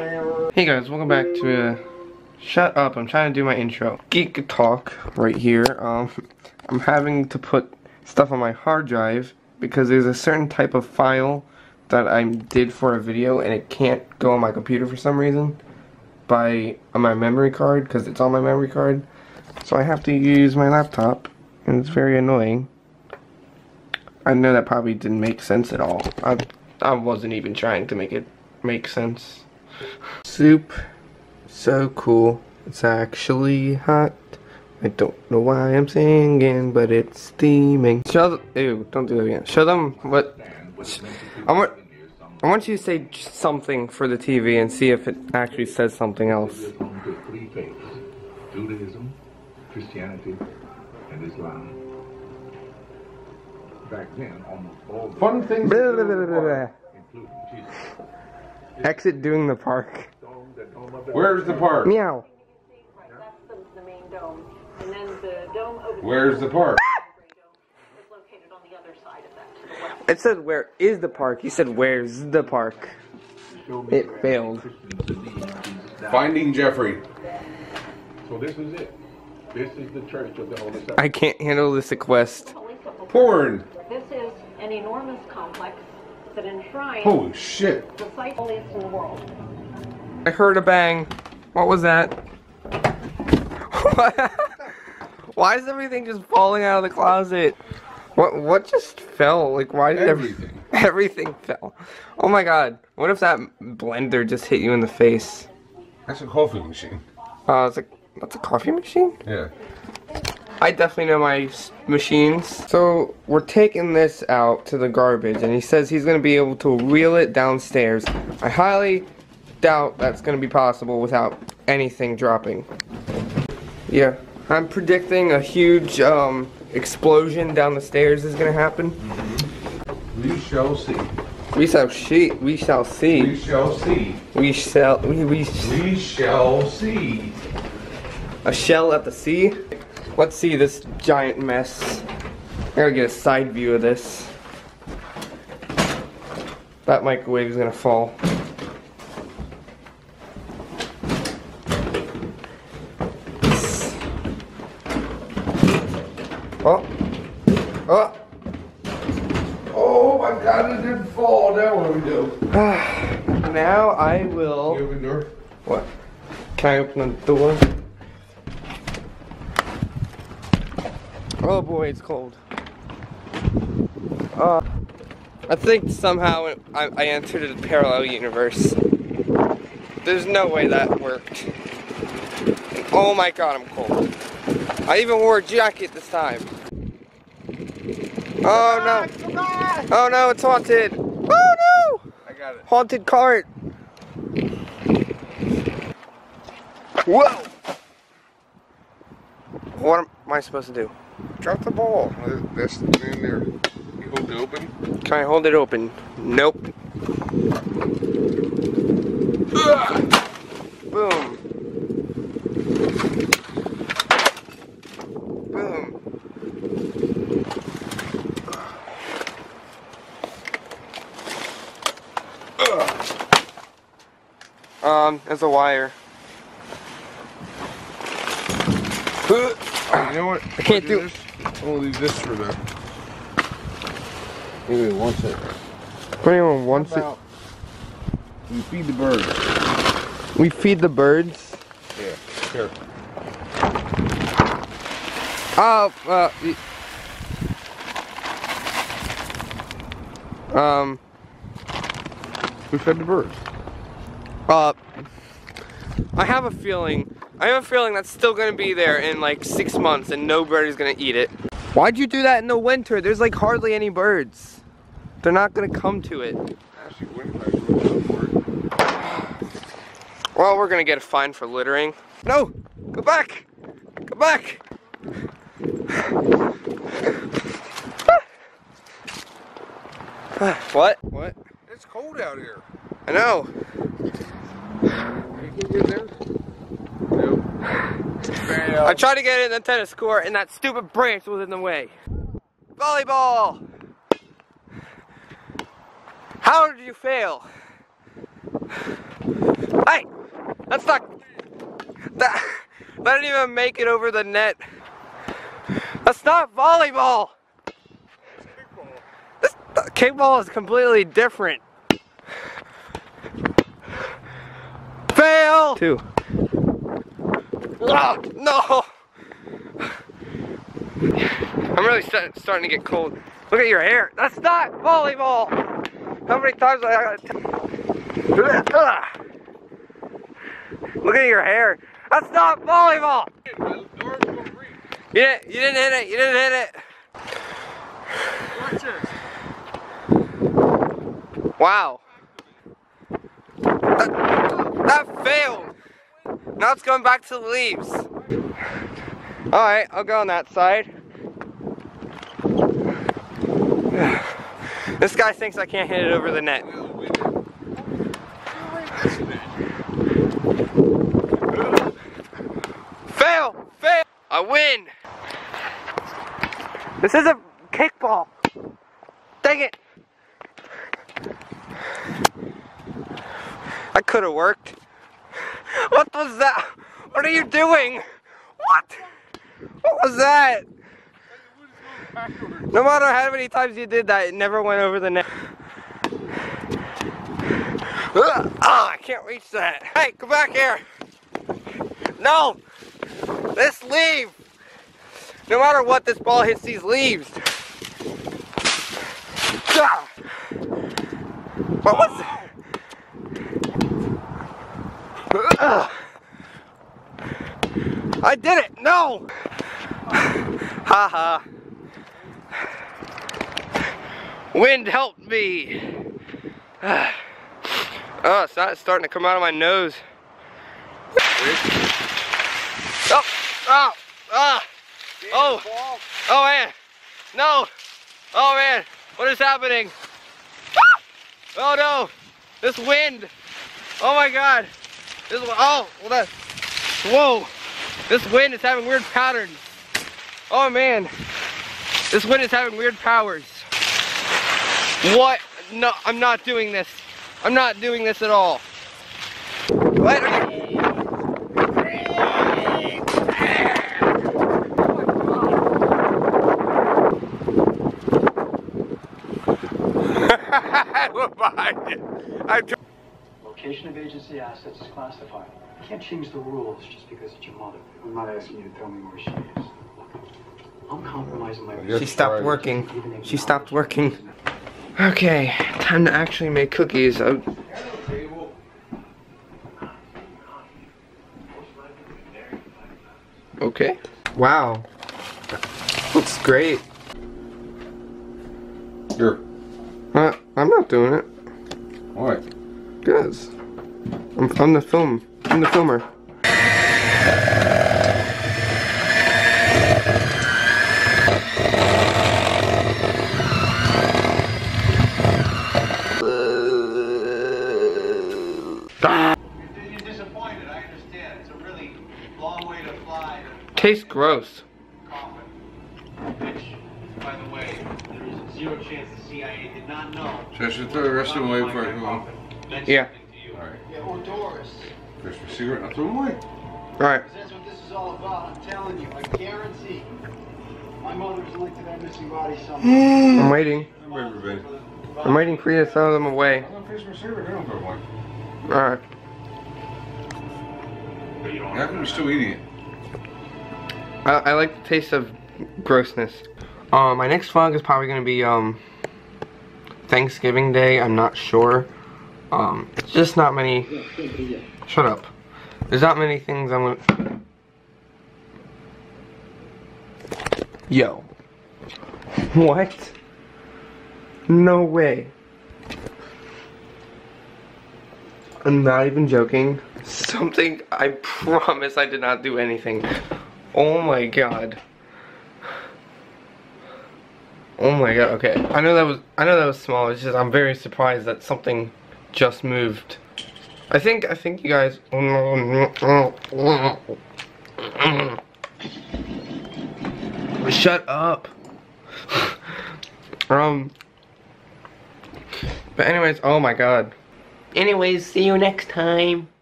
Hey guys, welcome back to shut up, I'm trying to do my intro. Geek talk right here. I'm having to put stuff on my hard drive because there's a certain type of file that I did for a video and it can't go on my computer for some reason on my memory card because it's on my memory card. So I have to use my laptop and it's very annoying. I know that probably didn't make sense at all. I wasn't even trying to make it make sense. Soup, so cool. It's actually hot. I don't know why I'm singing, but it's steaming. Ew, don't do that again. Show them what. I want you to say something for the TV and see if it actually says something else. Judaism, Christianity, and Islam. Back then, almost all the fun things. Including Jesus. Exit doing the park. Where's the park? Meow. Where's the park? It said where is the park. He said where's the park. It failed. Finding Jeffrey. So this is it. This is the church of the Holy Spirit. I can't handle this request. Porn. This is an enormous complex. That enshrines holy shit. The sightliest in the world. I heard a bang. What was that? Why is everything just falling out of the closet? What just fell? Like why did everything fell? Oh my god. What if that blender just hit you in the face? That's a coffee machine. That's a coffee machine? Yeah. I definitely know my machines. So we're taking this out to the garbage and he says he's going to be able to wheel it downstairs. I highly doubt that's going to be possible without anything dropping. Yeah, I'm predicting a huge explosion down the stairs is going to happen. Mm-hmm. We shall see. We shall see. We shall see. We shall see. We shall see. A shell at the sea? Let's see this giant mess. I gotta get a side view of this. That microwave is gonna fall. Oh. Oh. Oh my god, it didn't fall. Now what do we do? Now I will. You open the door? What? Can I open the door? Oh boy, it's cold. I think somehow I entered a parallel universe. There's no way that worked. And oh my god, I'm cold. I even wore a jacket this time. Oh no. Come on. Oh no, it's haunted. Oh no! I got it. Haunted cart. Whoa! What am I supposed to do? Drop the ball. That's in there. You hold it open? Can I hold it open? Nope. Ugh. Boom. Boom. Ugh. There's a wire. Ugh. You know what? I can't do this. I'm gonna leave this for now. Maybe it wants it. Anyone wants it? We feed the birds. We feed the birds? Yeah, sure. We fed the birds. I have a feeling that's still going to be there in like 6 months and no bird is going to eat it. Why'd you do that in the winter? There's like hardly any birds. They're not going to come to it. Actually, well, we're going to get a fine for littering. No! Go back! Go back! What? What? It's cold out here. I know. You can get there? I tried to get it in the tennis court and that stupid branch was in the way. Volleyball! How did you fail? Hey! That's stuck! That didn't even make it over the net. That's not volleyball! It's kickball. This kickball is completely different. Fail! Two. Oh, no! I'm really starting to get cold. Look at your hair. That's not volleyball! How many times do I gotta Look at your hair. That's not volleyball! You didn't hit it. You didn't hit it. Watch this. Wow. That failed. Now it's going back to the leaves. Alright, I'll go on that side. This guy thinks I can't hit it over the net. Fail! Fail! I win! This is a kickball. Dang it! That could have worked. What was that? What are you doing? What? What was that? No matter how many times you did that, it never went over the net. Ah, oh, I can't reach that. Hey, come back here. No! This leaf! No matter what, this ball hits these leaves. Ah. What was that? Ugh. I did it! No! Haha. Wind helped me! Oh, it's not starting to come out of my nose. Oh! Oh! Oh! Oh! Oh man! No! Oh man! What is happening? Oh no! This wind! Oh my god! This one, oh, well that, whoa, this wind is having weird patterns. Oh man, this wind is having weird powers. What? No, I'm not doing this. I'm not doing this at all. What? We're behind it. Location of agency assets is classified. You can't change the rules just because it's your mother. I'm not asking you to tell me where she is. I'm compromising my business. She stopped working. She stopped working. Okay, time to actually make cookies. Okay. Wow. Looks great. Sure. I'm not doing it. All right. Guys, I'm the filmer. You're disappointed, I understand. It's a really long way to fly. Tastes gross. By the way, there is zero chance the CIA did not know. So I should throw the rest of them away for everyone. Yeah. Alright. Yeah, or Doris. Christmas cigarette, I'll throw them away. Alright. That's what this is all about, I'm telling you, I guarantee. My mother's linked to that missing body somewhere. I'm waiting. I'm waiting for you to throw them away. I want Christmas cigarette, I don't throw one. Alright. How come I'm still eating it? I like the taste of grossness. My next vlog is probably going to be Thanksgiving Day, I'm not sure. It's just not many. Shut up. There's not many things I'm gonna. Yo. What? No way. I'm not even joking. Something. I promise I did not do anything. Oh my god. Oh my god. Okay. I know that was small. It's just I'm very surprised that something just moved. I think you guys. Shut up. But anyways, oh my god. Anyways, see you next time.